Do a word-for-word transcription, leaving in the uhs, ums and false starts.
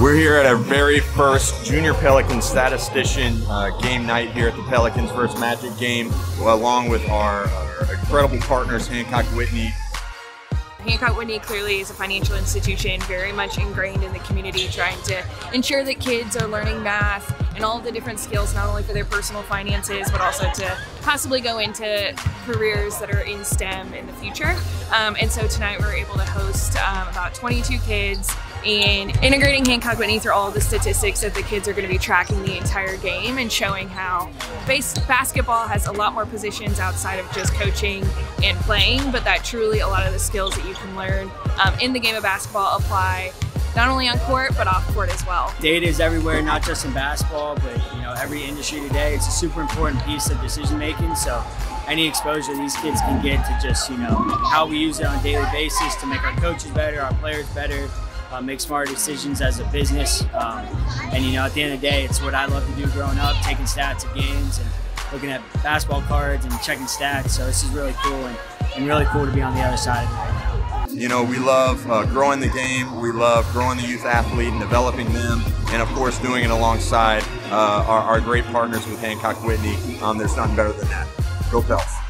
We're here at our very first Junior Pelicans Statistician uh, game night here at the Pelicans versus Magic game, along with our, our incredible partners, Hancock Whitney. Hancock Whitney clearly is a financial institution very much ingrained in the community, trying to ensure that kids are learning math and all the different skills, not only for their personal finances, but also to possibly go into careers that are in STEM in the future. Um, and so tonight we were able to host um, about twenty-two kids, and integrating Hancock Whitney through all the statistics that the kids are going to be tracking the entire game, and showing how base basketball has a lot more positions outside of just coaching and playing, but that truly a lot of the skills that you can learn um, in the game of basketball apply not only on court, but off court as well. Data is everywhere, not just in basketball, but you know, every industry today. It's a super important piece of decision making, so any exposure these kids can get to just, you know, how we use it on a daily basis to make our coaches better, our players better, Uh, make smarter decisions as a business, um, and you know, at the end of the day, it's what I love to do growing up, taking stats of games and looking at basketball cards and checking stats. So this is really cool, and, and really cool to be on the other side of it right now. You know, we love uh, growing the game, we love growing the youth athlete and developing them, and of course doing it alongside uh, our, our great partners with Hancock Whitney. Um, there's nothing better than that. Go Pels.